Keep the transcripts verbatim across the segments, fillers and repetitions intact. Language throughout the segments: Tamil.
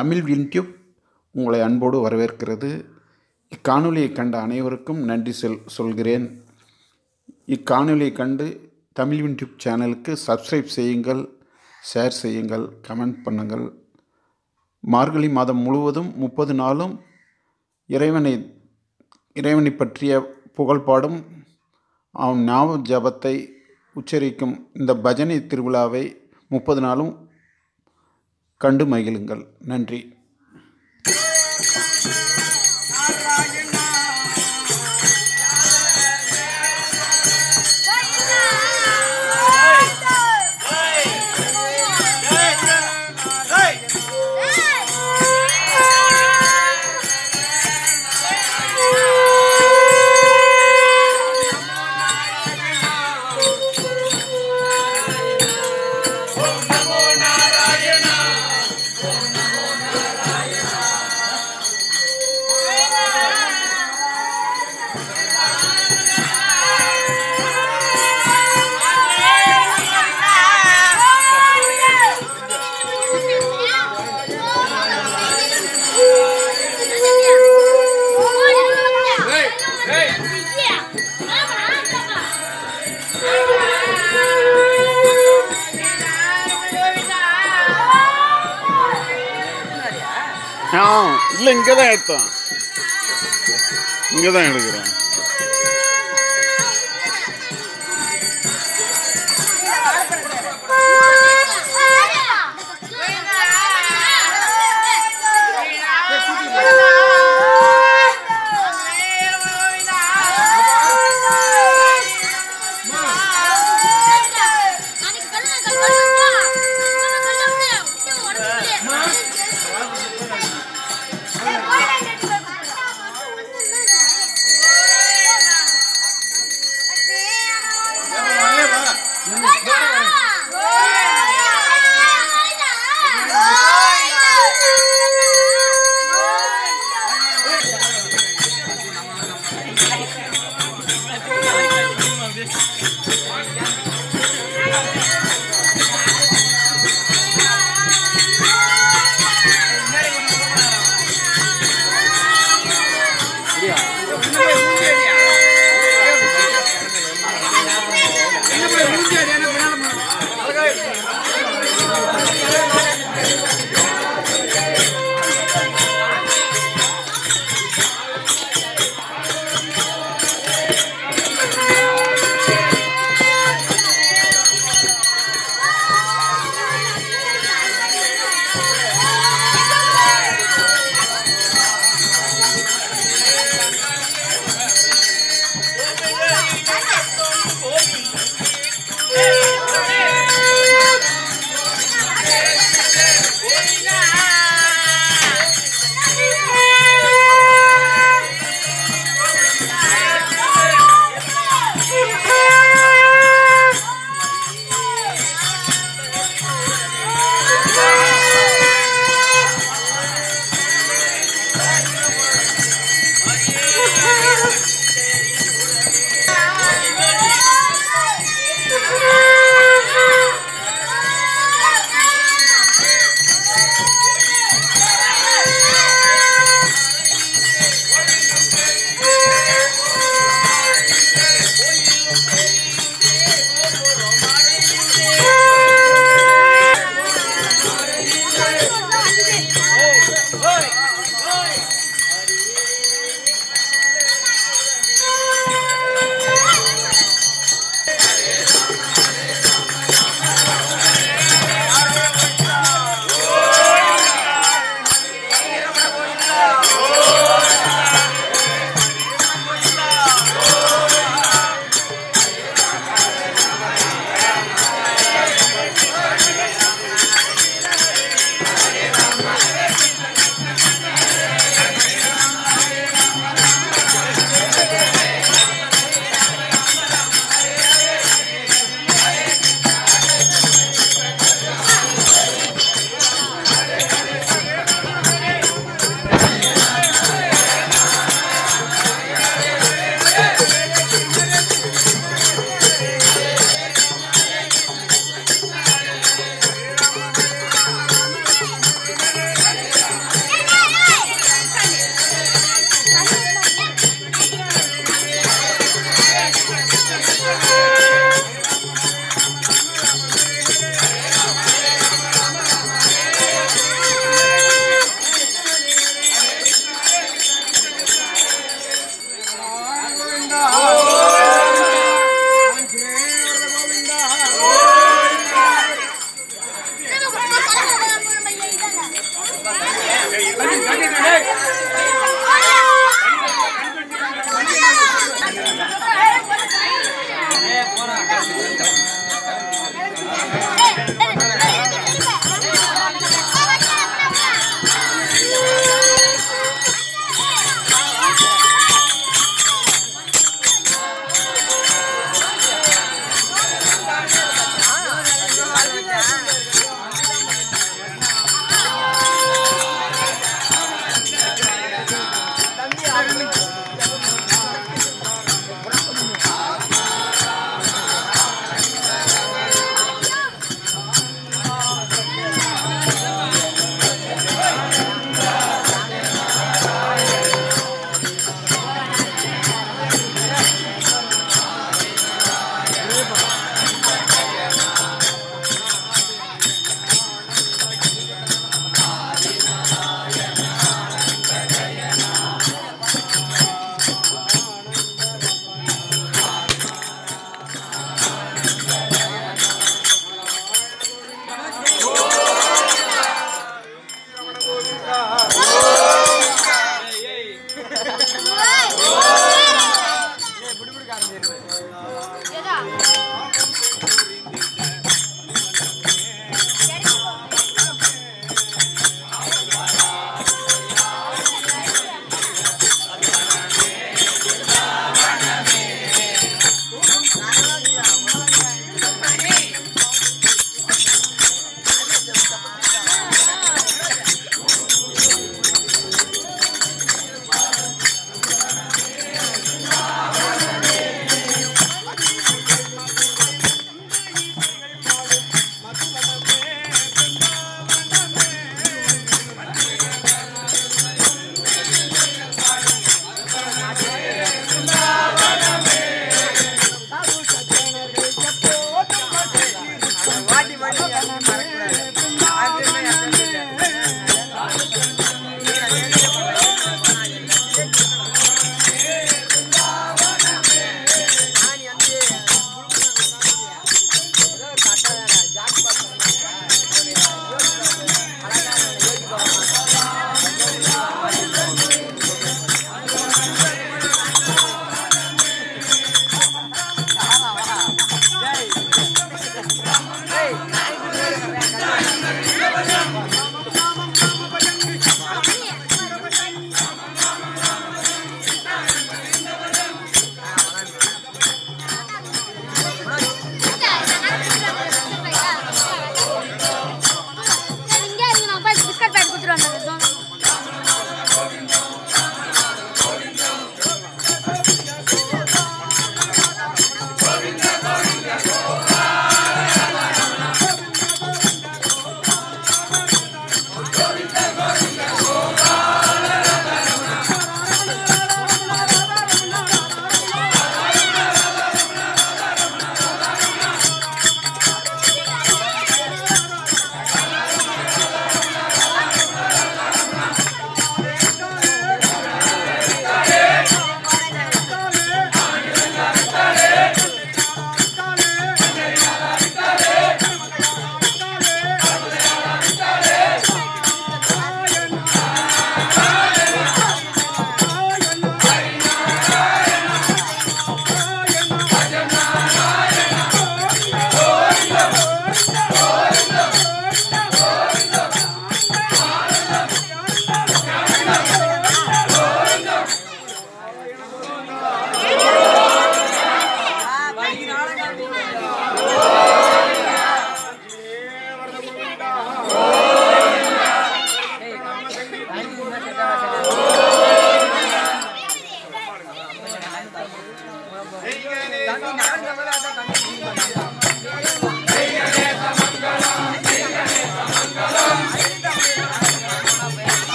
தமிழ் வின்டியூப் உங்களை அன்போடு வரவேற்கிறது. இக்காணொலியை கண்ட அனைவருக்கும் நன்றி செல் சொல்கிறேன். இக்காணொலியை கண்டு தமிழ் வின்டியூப் சேனலுக்கு சப்ஸ்கிரைப் செய்யுங்கள், ஷேர் செய்யுங்கள், கமெண்ட் பண்ணுங்கள். மார்கழி மாதம் முழுவதும் முப்பது நாளும் இறைவனை இறைவனை பற்றிய புகழ்பாடும் அவன் ஞாபக ஜபத்தை உச்சரிக்கும் இந்த பஜனை திருவிழாவை முப்பது நாளும் கண்டு மகிழுங்கள். நன்றி. ஆ இல்லை, இங்கே தான் எடுத்தோம், இங்கே தான் எடுக்கிறோம். Woo!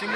What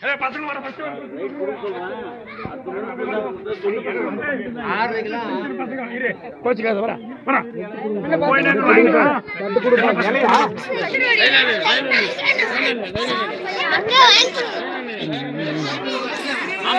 Hey, Patrick, what about you? I'm I'm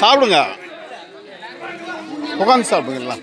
சாப்பிடுங்க உட்கார்ந்து சாப்பிடுங்க எல்லாம்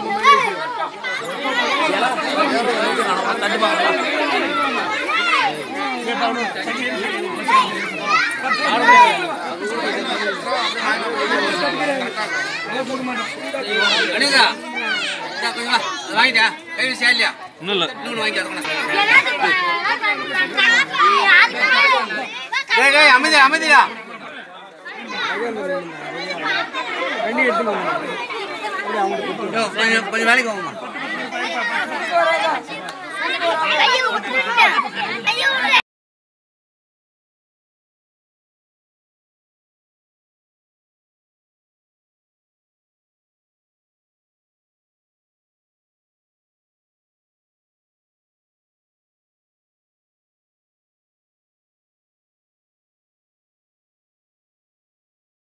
Right there, very silly. No, no, no, no, no, no, no, no,